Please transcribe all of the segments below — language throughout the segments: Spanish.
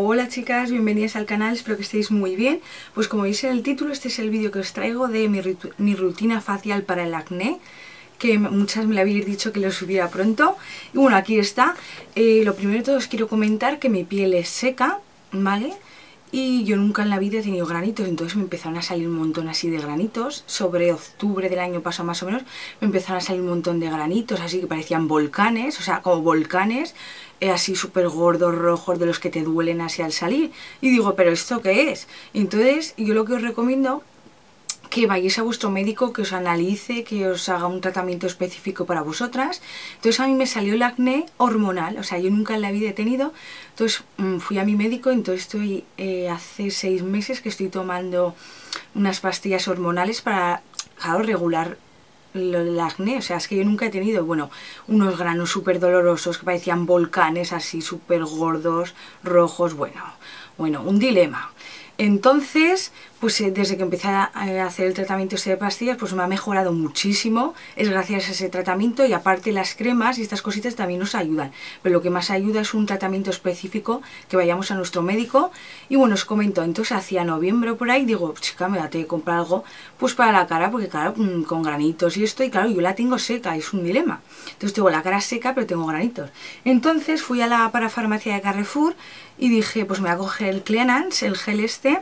Hola chicas, bienvenidas al canal, espero que estéis muy bien. Pues como veis en el título, este es el vídeo que os traigo de mi rutina facial para el acné, que muchas me lo habéis dicho que lo subiera pronto. Y bueno, aquí está. Lo primero de todo os quiero comentar que mi piel es seca, ¿vale? Y yo nunca en la vida he tenido granitos, entonces me empezaron a salir un montón así de granitos. Sobre octubre del año pasado más o menos me empezaron a salir un montón de granitos, así que parecían volcanes, o sea, como volcanes, así súper gordos, rojos, de los que te duelen así al salir. Y digo, ¿pero esto qué es? Entonces yo lo que os recomiendo, que vayáis a vuestro médico, que os analice, que os haga un tratamiento específico para vosotras. Entonces a mí me salió el acné hormonal, o sea, yo nunca en la vida he tenido. Entonces fui a mi médico, entonces estoy hace 6 meses que estoy tomando unas pastillas hormonales para, claro, regular el acné. O sea, es que yo nunca he tenido, bueno, unos granos súper dolorosos que parecían volcanes, así súper gordos, rojos, bueno, un dilema. Entonces, pues desde que empecé a hacer el tratamiento este de pastillas, pues me ha mejorado muchísimo, es gracias a ese tratamiento, y aparte las cremas y estas cositas también nos ayudan, pero lo que más ayuda es un tratamiento específico, que vayamos a nuestro médico. Y bueno, os comento, entonces hacia noviembre por ahí, digo, chica, me la tengo que comprar algo pues para la cara, porque claro, con granitos y esto, y claro, yo la tengo seca, es un dilema. Entonces tengo la cara seca, pero tengo granitos. Entonces fui a la parafarmacia de Carrefour y dije, pues me voy a coger el Cleanance, el gel este,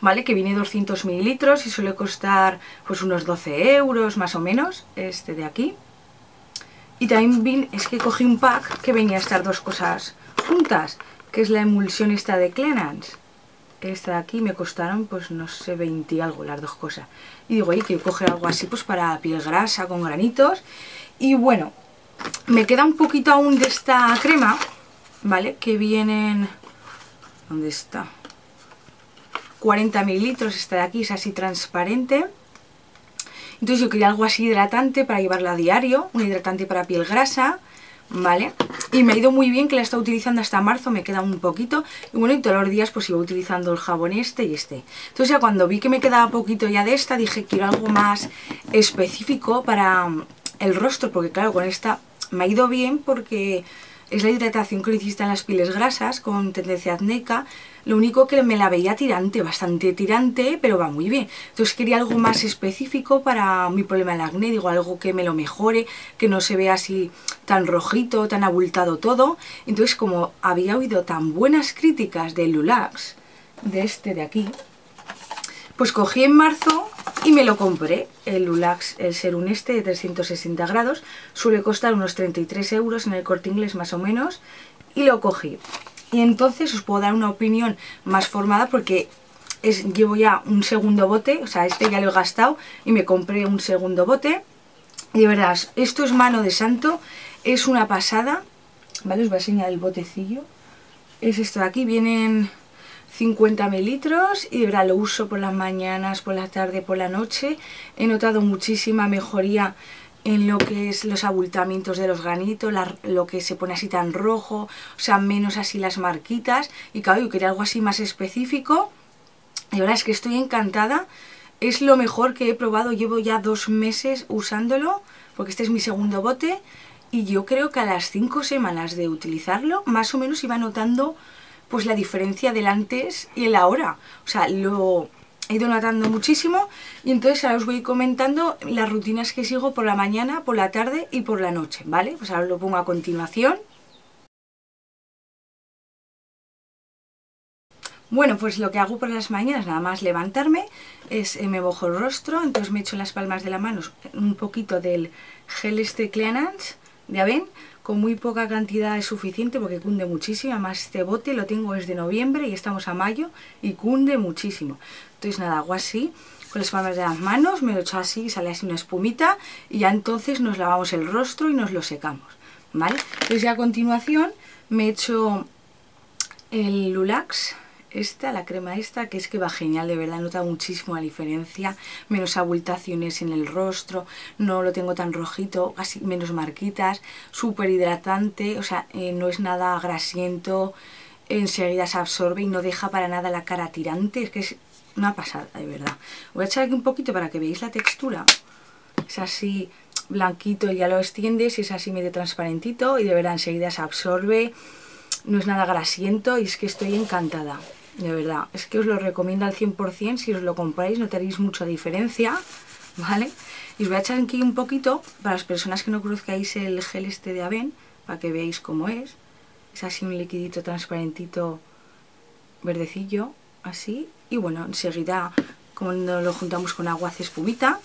¿vale? Que viene 200 mililitros y suele costar pues unos 12 € más o menos, este de aquí. Y también es que cogí un pack que venía a estar dos cosas juntas, que es la emulsión esta de Cleanance. Esta de aquí me costaron, pues no sé, 20 y algo las dos cosas. Y digo, oye, quiero coger algo así pues para piel grasa, con granitos. Y bueno, me queda un poquito aún de esta crema, ¿vale? Que vienen... ¿dónde está? 40 mililitros, esta de aquí es así transparente. Entonces yo quería algo así hidratante para llevarla a diario, un hidratante para piel grasa, ¿vale? Y me ha ido muy bien, que la he estado utilizando hasta marzo, me queda un poquito. Y bueno, y todos los días pues iba utilizando el jabón este y este. Entonces ya cuando vi que me quedaba poquito ya de esta, dije, quiero algo más específico para el rostro, porque claro, con esta me ha ido bien porque... es la hidratación que necesitan las pieles grasas con tendencia acnéica. Lo único que me la veía tirante, bastante tirante, pero va muy bien. Entonces quería algo más específico para mi problema del acné, digo, algo que me lo mejore, que no se vea así tan rojito, tan abultado todo. Entonces, como había oído tan buenas críticas de Lulax, de este de aquí, pues cogí en marzo y me lo compré, el Lulax, el serum este de 360 grados, suele costar unos 33 € en el Corte Inglés más o menos, y lo cogí. Y entonces os puedo dar una opinión más formada porque llevo ya un segundo bote, o sea, este ya lo he gastado y me compré un segundo bote. Y de verdad, esto es mano de santo, es una pasada, ¿vale? Os voy a enseñar el botecillo, es esto de aquí, vienen... 50 mililitros y de verdad lo uso por las mañanas, por la tarde, por la noche. He notado muchísima mejoría en lo que es los abultamientos de los granitos, lo que se pone así tan rojo, o sea, menos así las marquitas. Y claro, yo quería algo así más específico. De verdad es que estoy encantada. Es lo mejor que he probado, llevo ya 2 meses usándolo, porque este es mi segundo bote. Y yo creo que a las 5 semanas de utilizarlo, más o menos iba notando... pues la diferencia del antes y el ahora, o sea, lo he ido notando muchísimo. Y entonces ahora os voy comentando las rutinas que sigo por la mañana, por la tarde y por la noche, ¿vale? Pues ahora os lo pongo a continuación. Bueno, pues lo que hago por las mañanas, nada más levantarme, es me mojo el rostro, entonces me echo en las palmas de la mano un poquito del gel este Cleanance de Avène. Con muy poca cantidad es suficiente porque cunde muchísimo, además este bote lo tengo desde noviembre y estamos a mayo y cunde muchísimo. Entonces nada, hago así, con las palmas de las manos, me lo echo así y sale así una espumita, y ya entonces nos lavamos el rostro y nos lo secamos, ¿vale? Entonces ya a continuación me echo el Lulax, esta, la crema esta, que es que va genial, de verdad, he notado muchísimo la diferencia, menos abultaciones en el rostro, no lo tengo tan rojito, casi menos marquitas, súper hidratante, o sea, no es nada grasiento, enseguida se absorbe y no deja para nada la cara tirante, es que es una pasada, de verdad. Voy a echar aquí un poquito para que veáis la textura, es así blanquito y ya lo extiendes y es así medio transparentito y de verdad enseguida se absorbe. no es nada grasiento y es que estoy encantada, de verdad. Es que os lo recomiendo al 100%, si os lo compráis notaréis mucha diferencia, ¿vale? Y os voy a echar aquí un poquito, para las personas que no conozcáis el gel este de Avène, para que veáis cómo es. Es así un liquidito transparentito verdecillo, así. Y bueno, enseguida cuando lo juntamos con agua hace espumita,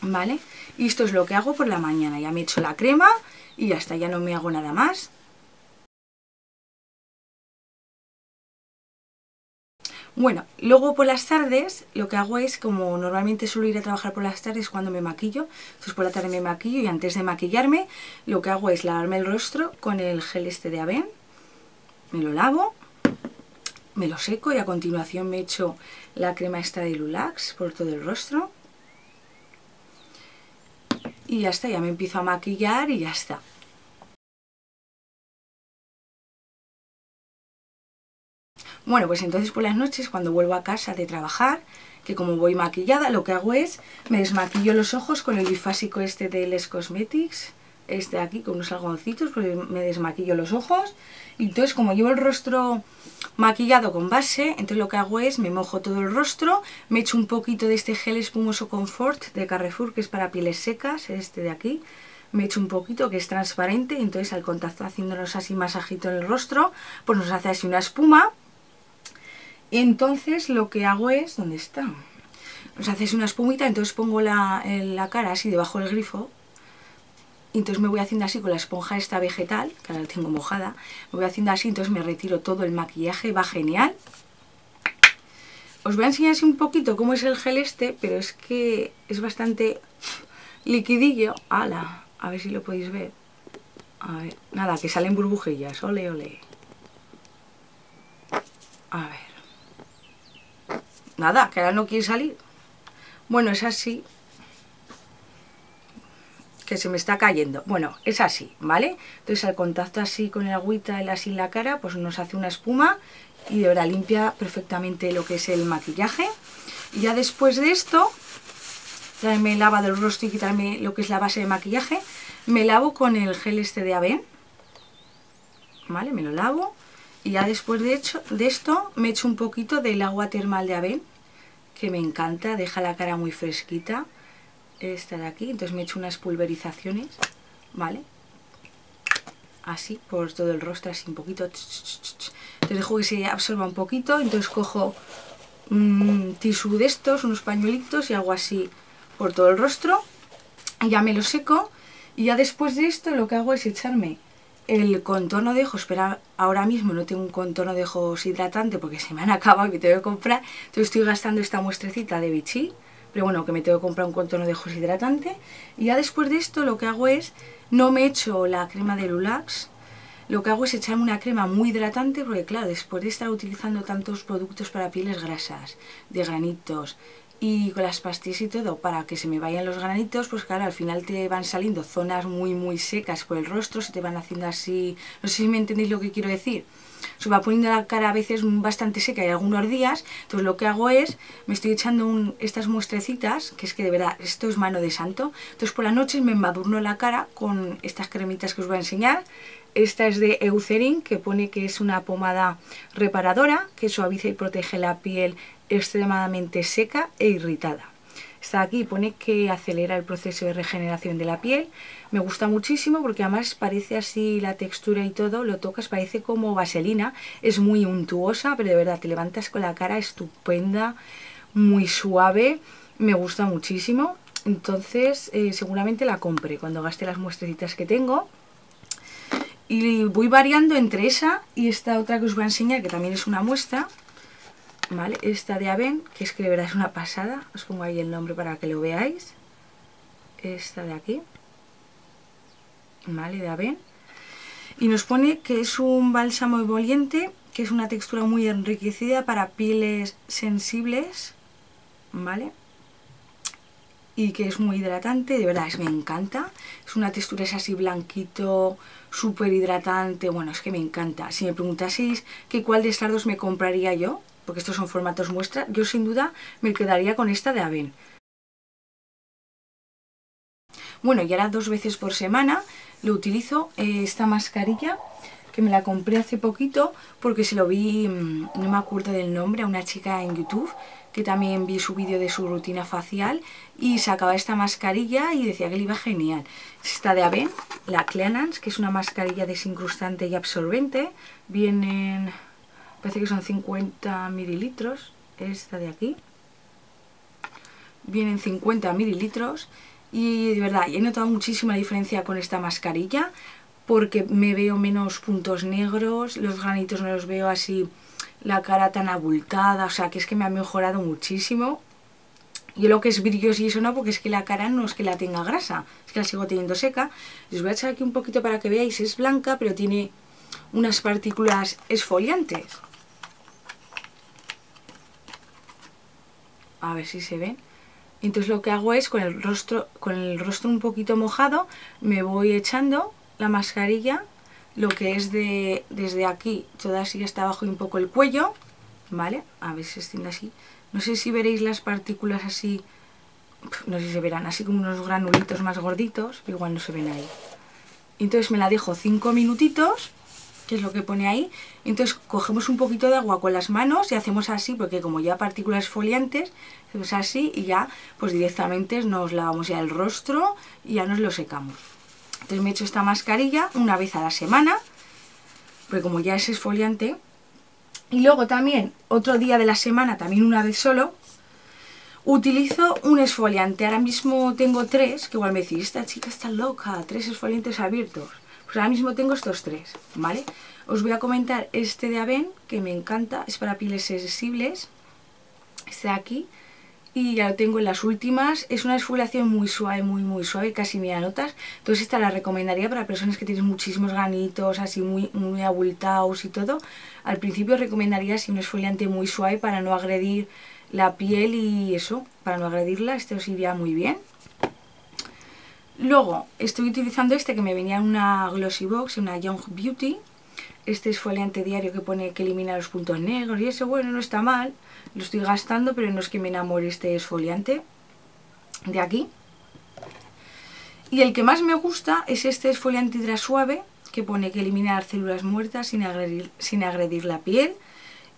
¿vale? Y esto es lo que hago por la mañana. Ya me echo la crema y ya está, ya no me hago nada más. Bueno, luego por las tardes lo que hago es, como normalmente suelo ir a trabajar por las tardes cuando me maquillo, entonces por la tarde me maquillo y antes de maquillarme lo que hago es lavarme el rostro con el gel este de Avène. Me lo lavo, me lo seco y a continuación me echo la crema esta de Lulax por todo el rostro. Y ya está, ya me empiezo a maquillar y ya está. Bueno, pues entonces por las noches cuando vuelvo a casa de trabajar, que como voy maquillada, lo que hago es me desmaquillo los ojos con el bifásico este de Les Cosmetics, este de aquí con unos algodoncitos, pues me desmaquillo los ojos. Y entonces como llevo el rostro maquillado con base, entonces lo que hago es me mojo todo el rostro, me echo un poquito de este gel espumoso Confort de Carrefour, que es para pieles secas, este de aquí. Me echo un poquito, que es transparente, y entonces al contacto haciéndonos así masajito en el rostro, pues nos hace así una espuma. Entonces lo que hago es, ¿dónde está? Os hacéis una espumita, entonces pongo la cara así debajo del grifo. Entonces me voy haciendo así con la esponja esta vegetal, que ahora la tengo mojada. Me voy haciendo así, entonces me retiro todo el maquillaje, va genial. Os voy a enseñar así un poquito cómo es el gel este, pero es que es bastante liquidillo. ¡Hala! A ver si lo podéis ver. A ver, nada, que salen burbujillas. Ole, ole. A ver. Nada, que ahora no quiere salir. Bueno, es así. Que se me está cayendo. Bueno, es así, ¿vale? Entonces al contacto así con el agüita, así en la cara, pues nos hace una espuma. Y de verdad limpia perfectamente lo que es el maquillaje. Y ya después de esto, ya me he lavado el rostro y quitarme lo que es la base de maquillaje. Me lavo con el gel este de Avène. ¿Vale? Me lo lavo. Y ya después de esto me echo un poquito del agua termal de Avène, que me encanta, deja la cara muy fresquita, esta de aquí. Entonces me echo unas pulverizaciones, ¿vale? Así, por todo el rostro, así un poquito. Entonces dejo que se absorba un poquito, entonces cojo un tisú de estos, unos pañuelitos, y hago así por todo el rostro. Y ya me lo seco. Y ya después de esto lo que hago es echarme el contorno de ojos, pero ahora mismo no tengo un contorno de ojos hidratante porque se me han acabado y me tengo que comprar. Entonces estoy gastando esta muestrecita de Vichy, pero bueno, que me tengo que comprar un contorno de ojos hidratante. Y ya después de esto lo que hago es, no me echo la crema de Lulax, lo que hago es echarme una crema muy hidratante porque claro, después de estar utilizando tantos productos para pieles grasas, de granitos y con las pastillas y todo para que se me vayan los granitos, pues claro, al final te van saliendo zonas muy muy secas por el rostro, se te van haciendo así, no sé si me entendéis lo que quiero decir, se va poniendo la cara a veces bastante seca y algunos días. Entonces lo que hago es, me estoy echando estas muestrecitas, que es que de verdad, esto es mano de santo. Entonces por las noches me embadurno la cara con estas cremitas que os voy a enseñar. Esta es de Eucerin, que pone que es una pomada reparadora, que suaviza y protege la piel extremadamente seca e irritada. Está aquí, pone que acelera el proceso de regeneración de la piel. Me gusta muchísimo porque además parece así la textura y todo, lo tocas, parece como vaselina. Es muy untuosa, pero de verdad te levantas con la cara estupenda, muy suave. Me gusta muchísimo. Entonces seguramente la compré cuando gaste las muestrecitas que tengo. Y voy variando entre esa y esta otra que os voy a enseñar, que también es una muestra, ¿vale? Esta de Avène, que es que de verdad es una pasada. Os pongo ahí el nombre para que lo veáis. Esta de aquí, ¿vale? De Avène. Y nos pone que es un bálsamo emoliente, que es una textura muy enriquecida para pieles sensibles, ¿vale? Y que es muy hidratante, de verdad, me encanta. Es una textura, es así blanquito, súper hidratante. Bueno, es que me encanta. Si me preguntaseis que cuál de estas dos me compraría yo, porque estos son formatos muestra, yo sin duda me quedaría con esta de Avène. Bueno, y ahora 2 veces por semana lo utilizo, esta mascarilla, que me la compré hace poquito porque se lo vi, no me acuerdo del nombre, a una chica en YouTube, que también vi su vídeo de su rutina facial y sacaba esta mascarilla y decía que le iba genial. Esta de Avène, la Cleanance, que es una mascarilla desincrustante y absorbente. Vienen, parece que son 50 mililitros, esta de aquí. Vienen 50 mililitros y de verdad he notado muchísima diferencia con esta mascarilla porque me veo menos puntos negros, los granitos no los veo así, la cara tan abultada, o sea que es que me ha mejorado muchísimo. Yo lo que es brillos y eso no, porque es que la cara no es que la tenga grasa, es que la sigo teniendo seca. Os voy a echar aquí un poquito para que veáis, es blanca pero tiene unas partículas esfoliantes. A ver si se ven. Entonces lo que hago es con el rostro un poquito mojado me voy echando la mascarilla, lo que es desde aquí, toda así hasta abajo y un poco el cuello, ¿vale? A ver si extiende así. No sé si veréis las partículas así, no sé si se verán, así como unos granulitos más gorditos, pero igual no se ven ahí. Entonces me la dejo 5 minutitos, que es lo que pone ahí. Entonces cogemos un poquito de agua con las manos y hacemos así, porque como ya partículas esfoliantes, hacemos así y ya pues directamente nos lavamos ya el rostro y ya nos lo secamos. Entonces me he hecho esta mascarilla una vez a la semana, porque como ya es esfoliante, y luego también otro día de la semana, también una vez solo, utilizo un esfoliante. Ahora mismo tengo 3, que igual me decís, esta chica está loca, 3 esfoliantes abiertos. Pues ahora mismo tengo estos 3, ¿vale? Os voy a comentar este de Avène, que me encanta, es para pieles sensibles, este de aquí, y ya lo tengo en las últimas. Es una esfoliación muy suave, muy suave, casi ni la notas. Entonces esta la recomendaría para personas que tienen muchísimos granitos, así muy abultados y todo. Al principio recomendaría así un esfoliante muy suave para no agredir la piel y eso, para no agredirla, este os iría muy bien. Luego estoy utilizando este que me venía en una Glossy Box, una Young Beauty. Este esfoliante diario que pone que elimina los puntos negros y eso, bueno, no está mal. Lo estoy gastando, pero no es que me enamore este esfoliante de aquí. Y el que más me gusta es este esfoliante hidrasuave, que pone que elimina las células muertas sin agredir la piel.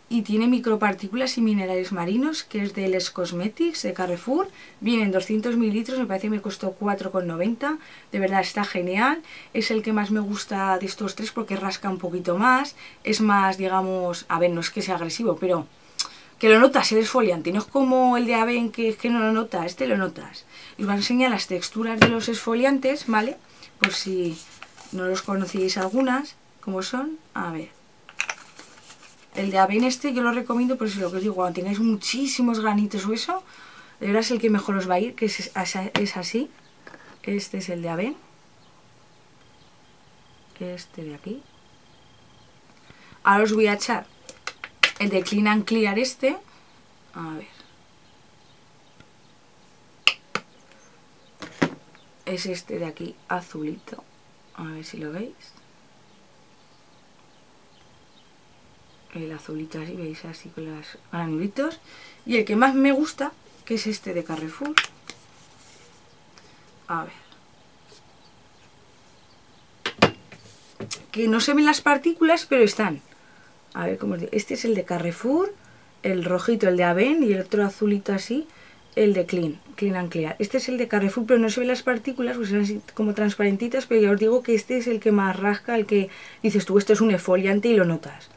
Y tiene micropartículas y minerales marinos, que es de Les Cosmetics, de Carrefour. Vienen 200 mililitros, me parece que me costó 4,90. De verdad está genial. Es el que más me gusta de estos 3 porque rasca un poquito más. Es más, digamos, a ver, no es que sea agresivo, pero que lo notas el esfoliante. No es como el de Avène, que es que no lo notas, este lo notas. Y os voy a enseñar las texturas de los esfoliantes, ¿vale? Por si no los conocíais algunas, como son, a ver. El de Avène este yo lo recomiendo, por eso lo que os digo, cuando tengáis muchísimos granitos o eso, de verdad es el que mejor os va a ir, que es así. Este es el de Avène. Este de aquí. Ahora os voy a echar el de Clean and Clear este. A ver. Es este de aquí, azulito. A ver si lo veis. El azulito así, veis, así con los granulitos. Y el que más me gusta, que es este de Carrefour. A ver. Que no se ven las partículas, pero están. A ver cómo os digo. Este es el de Carrefour, el rojito, el de Avène, y el otro azulito así, el de Clean and Clear. Este es el de Carrefour, pero no se ven las partículas, pues son así como transparentitas, pero ya os digo que este es el que más rasca, el que dices tú, esto es un esfoliante y lo notas.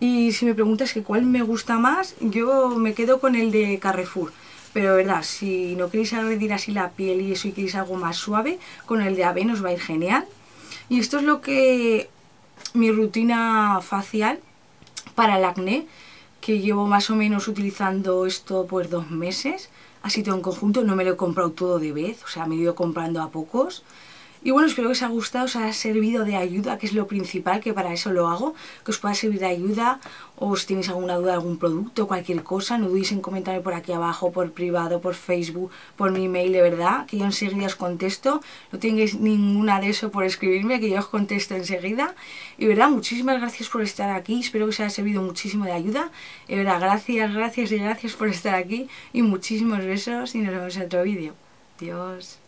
Y si me preguntas que cuál me gusta más, yo me quedo con el de Carrefour. Pero de verdad, si no queréis agredir así la piel y eso y queréis algo más suave, con el de Avène os va a ir genial. Y esto es lo que mi rutina facial para el acné, que llevo más o menos utilizando esto por 2 meses. Así todo en conjunto, no me lo he comprado todo de vez, o sea, me he ido comprando a pocos. Y bueno, espero que os haya gustado, os haya servido de ayuda, que es lo principal, que para eso lo hago, que os pueda servir de ayuda, o si tenéis alguna duda de algún producto, cualquier cosa, no dudéis en comentarme por aquí abajo, por privado, por Facebook, por mi email, de verdad, que yo enseguida os contesto. No tengáis ninguna de eso por escribirme, que yo os contesto enseguida. Y de verdad, muchísimas gracias por estar aquí, espero que os haya servido muchísimo de ayuda. De verdad, gracias y gracias por estar aquí, y muchísimos besos, y nos vemos en otro vídeo. Adiós.